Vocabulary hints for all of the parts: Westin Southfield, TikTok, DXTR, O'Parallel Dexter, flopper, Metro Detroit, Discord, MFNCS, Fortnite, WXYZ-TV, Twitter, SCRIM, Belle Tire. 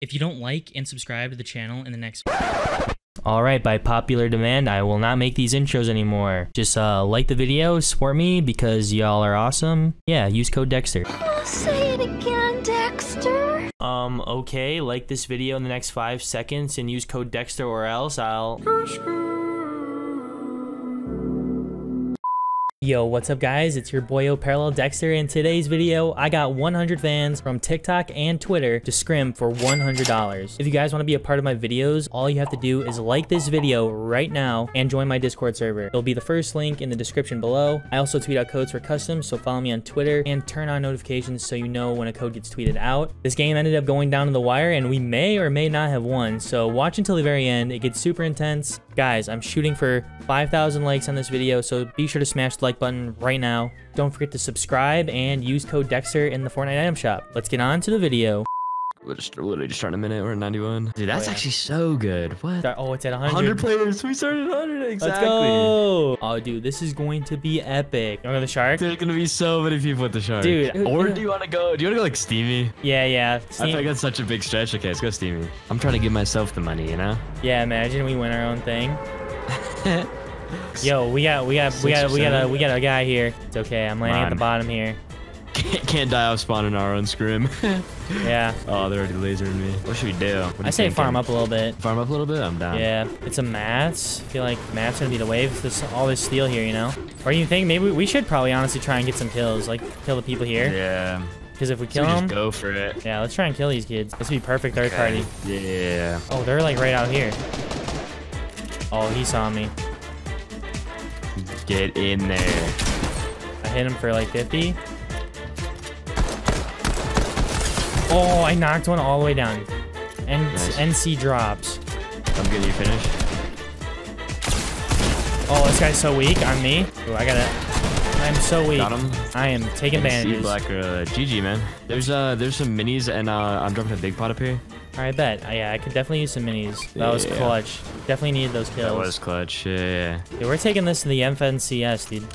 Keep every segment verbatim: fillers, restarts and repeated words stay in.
If you don't like and subscribe to the channel in the next... Alright, by popular demand, I will not make these intros anymore. Just uh, like the video, support me, because y'all are awesome. Yeah, use code DEXTER. Oh, say it again, DEXTER. Um, okay, like this video in the next five seconds and use code DEXTER or else I'll... Yo, what's up guys, it's your boy O'Parallel Dexter. In today's video, I got one hundred fans from TikTok and Twitter to scrim for one hundred dollars. If you guys want to be a part of my videos, all you have to do is like this video right now and join my Discord server. It'll be the first link in the description below. I also tweet out codes for customs, so follow me on Twitter and turn on notifications so you know when a code gets tweeted out. This game ended up going down to the wire and we may or may not have won, so watch until the very end. It gets super intense. Guys, I'm shooting for five thousand likes on this video, so be sure to smash the like Like button right now. Don't forget to subscribe and use code DEXTER in the Fortnite item shop. Let's get on to the video. We're just literally just trying a minute. We're at ninety-one. Dude, that's oh, yeah. actually so good. What? Oh, it's at one hundred. one hundred players. We started one hundred. Exactly. Let's go. Oh, dude, this is going to be epic. You want to go to the shark? There's going to be so many people at the shark. Dude. Or do you want to go? Do you want to go like Steamy? Yeah, yeah. Steam. I think that's such a big stretch. Okay, let's go Steamy. I'm trying to give myself the money, you know? Yeah, imagine we win our own thing. Yo, we got, we got, we got, we got, a, we got a guy here. It's okay. I'm landing at the bottom here. Can't, can't die off spawn in our own scrim. Yeah. Oh, they're already lasering me. What should we do? I say farm up a little bit. Farm up a little bit. I'm down. Yeah. It's a mats. I feel like mats gonna be the wave. It's this, all this steel here, you know. Or you think maybe we should probably honestly try and get some kills, like kill the people here. Yeah. Because if we kill so we them, just go for it. Yeah. Let's try and kill these kids. This would be perfect third okay. party. Yeah. Oh, they're like right out here. Oh, he saw me. Get in there. I hit him for like fifty. Oh, I knocked one all the way down. And nice. N C drops. I'm good. You finish. Oh, this guy's so weak on me. Ooh, I gotta. I'm so weak. Got him. I am taking advantage. G G, man. There's uh, there's some minis and uh, I'm dropping a big pot up here. All right, bet. Uh, yeah, I could definitely use some minis. That yeah. was clutch. Definitely needed those kills. That was clutch, yeah. Dude, we're taking this to the M F N C S, dude.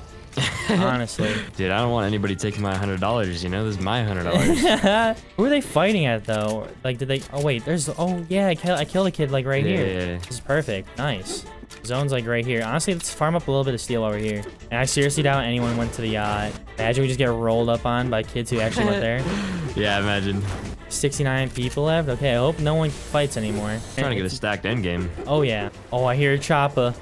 Honestly. Dude, I don't want anybody taking my one hundred dollars, you know? This is my one hundred dollars. Who are they fighting at, though? Like, did they... Oh, wait, there's... Oh, yeah, I, kill... I killed a kid, like, right yeah. here. This is perfect. Nice. Zone's, like, right here. Honestly, let's farm up a little bit of steel over here. And I seriously doubt anyone went to the yacht. Imagine we just get rolled up on by kids who actually went there. Yeah, imagine. sixty-nine people left. Okay, I hope no one fights anymore. I'm trying to get a stacked end game. Oh yeah. Oh, I hear a chopper.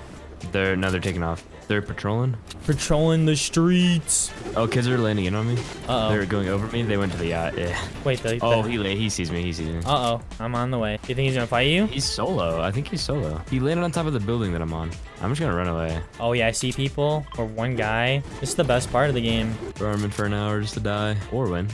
They're no, they're taking off. They're patrolling. Patrolling the streets. Oh, kids are landing in on me. Uh oh. They're going over me. They went to the yacht. Yeah. Wait. The, oh, the... he he sees me. He sees me. Uh oh. I'm on the way. You think he's gonna fight you? He's solo. I think he's solo. He landed on top of the building that I'm on. I'm just gonna run away. Oh yeah, I see people or one guy. This is the best part of the game. We're arming for an hour just to die or win.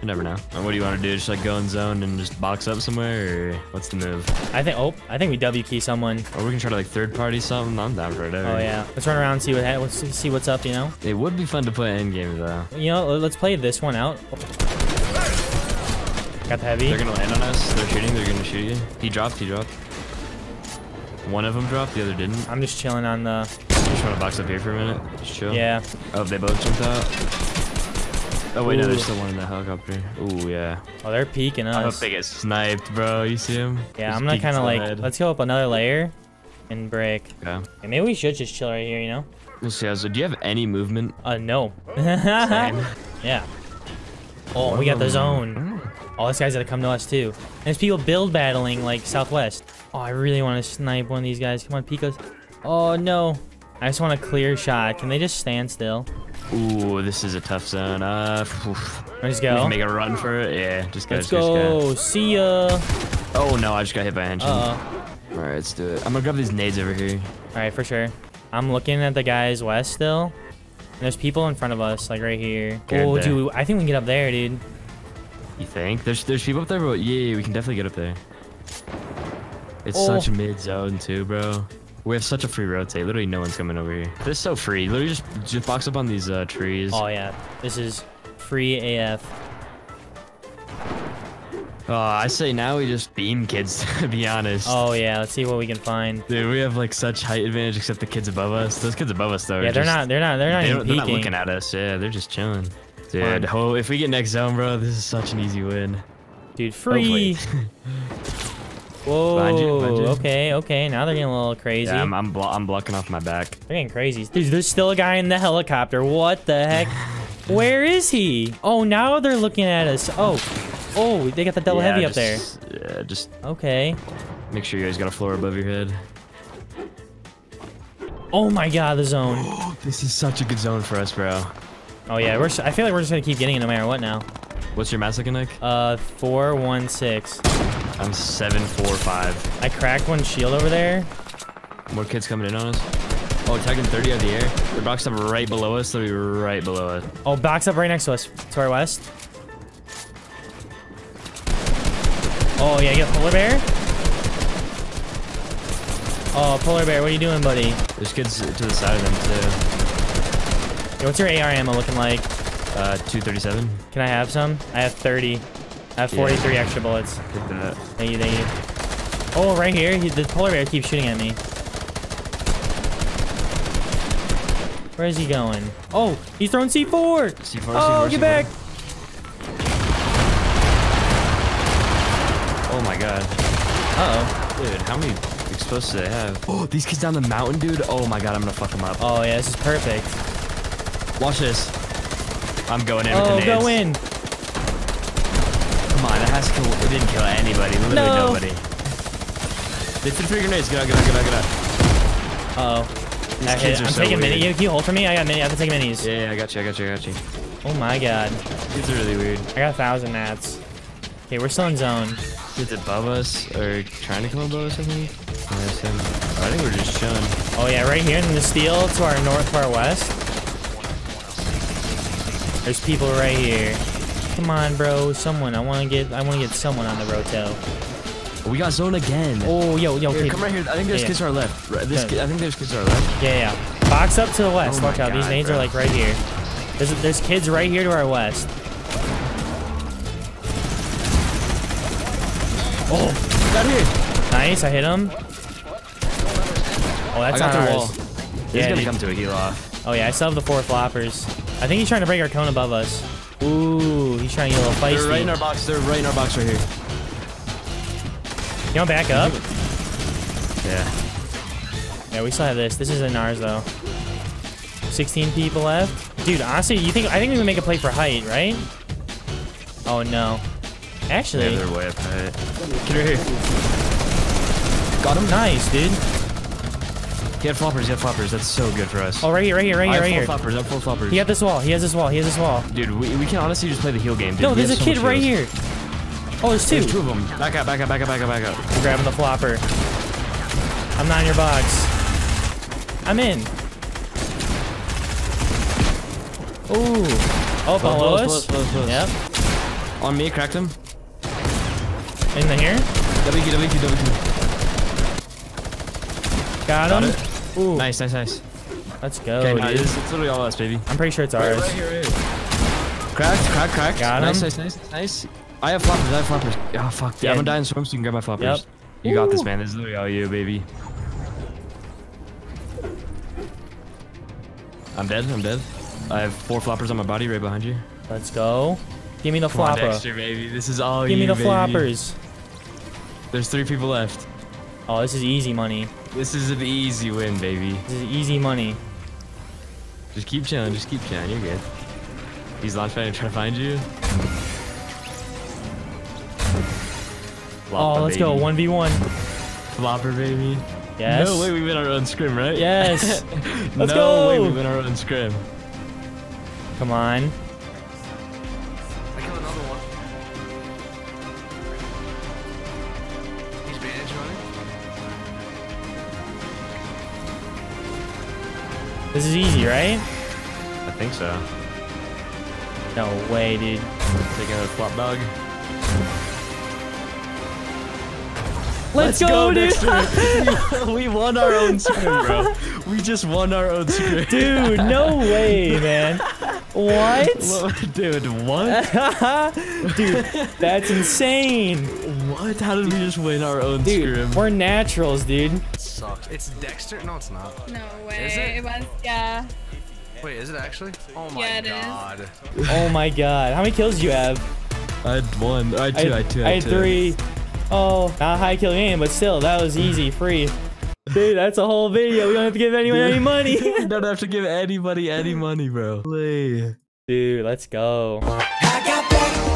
You never know. And what do you want to do? Just like go in zone and just box up somewhere? Or what's the move? I think. Oh, I think we W key someone. Or we can try to like third party something. I'm down for it. Oh yeah. Let's run around and see what let's see what's up. You know. It would be fun to play end game though. You know, let's play this one out. Got the heavy. They're gonna land on us. They're shooting. They're gonna shoot you. He dropped. He dropped. One of them dropped. The other didn't. I'm just chilling on the. Just want to box up here for a minute. Just chill. Yeah. Oh, they both jumped out. Oh wait, Ooh. no, there's still one in the helicopter. Ooh, yeah. Oh, they're peeking us. I hope they get sniped, bro. You see him? Yeah, just I'm gonna kind of like, head. let's go up another layer and break. Okay. And maybe we should just chill right here, you know? We'll see. So, do you have any movement? Uh, no. Yeah. Oh, we got the zone. Oh, this guy's gotta come to us too. And there's people build battling like Southwest. Oh, I really want to snipe one of these guys. Come on, peek us. Oh no. I just want a clear shot. Can they just stand still? Ooh, this is a tough zone. Uh, Let's go. We can make a run for it. Yeah, just go. Let's just go. go. See ya. Oh no, I just got hit by an engine. Uh -oh. All right, let's do it. I'm gonna grab these nades over here. All right, for sure. I'm looking at the guys west still. And there's people in front of us, like right here. Oh, dude, I think we can get up there, dude. You think? There's there's people up there, but yeah, we can definitely get up there. It's oh. such mid zone too, bro. We have such a free rotate. Literally, no one's coming over here. This is so free. Literally, just just box up on these uh, trees. Oh yeah, this is free A F. Oh, I say now we just beam kids. To be honest. Oh yeah, let's see what we can find. Dude, we have like such height advantage, except the kids above us. Those kids above us though. Yeah, they're just, not. They're not. They're not. They even they're not looking at us. Yeah, they're just chilling. Dude, oh, if we get next zone, bro, this is such an easy win. Dude, free. Whoa. Behind you, behind you. Okay, okay. Now they're getting a little crazy. Yeah, I'm, I'm, blo I'm blocking off my back. They're getting crazy. Dude, there's still a guy in the helicopter. What the heck? Where is he? Oh, now they're looking at us. Oh, oh, they got the double yeah, heavy up just, there. Yeah, just... Okay. Make sure you guys got a floor above your head. Oh my god, the zone. This is such a good zone for us, bro. Oh yeah, we're. I feel like we're just gonna keep getting it no matter what now. What's your mass looking like? Uh, four one six. I'm seven four five. I cracked one shield over there. More kids coming in on us. Oh, attacking thirty out of the air. They're boxed up right below us. They'll be right below us. Oh, box up right next to us, to our west. Oh yeah, you got a polar bear. Oh, polar bear, what are you doing, buddy? There's kids to the side of them too. What's your A R ammo looking like? Uh, two thirty-seven. Can I have some? I have thirty. I have forty-three yeah. extra bullets. Get that. Thank you, thank you. Oh, right here. He, the polar bear keeps shooting at me. Where is he going? Oh, he's throwing C four. C four, oh, C four, get C four. Back. Oh, my God. Uh-oh. Dude, how many explosives do they have? Oh, these kids down the mountain, dude. Oh, my God. I'm going to fuck them up. Oh, yeah. This is perfect. Watch this. I'm going in with the nades. Oh, go in. Come on, it has to kill. It didn't kill anybody. Literally no. nobody. They threw three grenades. Get out, get out, get out, get out. Uh-oh. These kids are so weird. I'm taking minis. Can you hold for me? I got minis. I have to take minis. Yeah, yeah, I got you, I got you, I got you. Oh my god. These are really weird. I got a thousand mats. Okay, we're still in zone. Kids above us or trying to come above us, I think. I think we're just chilling. Oh yeah, right here in the steel to our north, to our west. There's people right here. Come on, bro. Someone. I want to get. I want to get someone on the rotel. We got zone again. Oh, yo, yo. Here, come right here. I think there's yeah, kids to our left. This kid, I think there's kids to our left. Yeah, yeah. Box up to the west. Oh Watch out. God, These nades bro. are like right here. There's there's kids right here to our west. Oh, got here. Nice. I hit him. Oh, that's I got on the wall. He's yeah, gonna dude. come to a heal off. Oh yeah, I still have the four floppers. I think he's trying to break our cone above us. Ooh, he's trying to get a little feisty. They're right in our box. They're right in our box right here. You want to back up? Yeah. Yeah, we still have this. This isn't ours, though. sixteen people left. Dude, honestly, you think I think we can make a play for height, right? Oh, no. Actually. Yeah, they're way up height. Get right here. Got him. Nice, dude. He had floppers, he had floppers. That's so good for us. Oh, right here, right here, right here, right here. I have full floppers, I have full floppers. He had this wall, he has this wall, he has this wall. Dude, we, we can honestly just play the heal game, dude. No, there's a kid right here. Oh, there's two. There's two of them. Back up, back up, back up, back up, back up. I'm grabbing the flopper. I'm not in your box. I'm in. Ooh. Oh, below us. Yep. On me, cracked him. In the here? W Q, W Q, W Q. Got him. Ooh. Nice, nice, nice. Let's go. Okay, nice. It's literally all us, baby. I'm pretty sure it's ours. Right, right here, right here. Cracked, cracked, cracked. Got nice, him. Nice, nice, nice. I have floppers, I have floppers. Oh, fuck. Dude. Yeah. I'm gonna die in swim, so you can grab my floppers. Yep. You Ooh. got this, man. This is literally all you, baby. I'm dead, I'm dead. I have four floppers on my body right behind you. Let's go. Give me the Come flopper. On, Dexter, baby. This is all Give you, Give me the baby. floppers. There's three people left. Oh, this is easy money. This is an easy win, baby. This is easy money. Just keep chilling. Just keep chilling. You're good. He's launchpad trying to find you. Flopper, oh, let's baby. go. one v one. Flopper, baby. Yes. No way we win our own scrim, right? Yes. let's no go. No way we win our own scrim. Come on. I killed another one. He's bandaged running. This is easy, right? I think so. No way, dude. Take another flop bug. Let's, Let's go, go, dude! we, we won our own scrim, bro. We just won our own scrim. Dude, no way, man. What? Dude, what? Dude, that's insane. What? How did we just win our own dude, scrim? We're naturals, dude. It sucks. It's Dexter? No, it's not. No way. Is it? It was, yeah. Wait, is it actually? Oh my yeah, it god. Is. Oh my god. How many kills do you have? I had one. I had two. I had two. I had, I had three. Oh, not high kill game, but still, that was easy, free. Dude, that's a whole video. We don't have to give anyone any money. Don't have to give anybody any money, bro. Dude, let's go. I got back.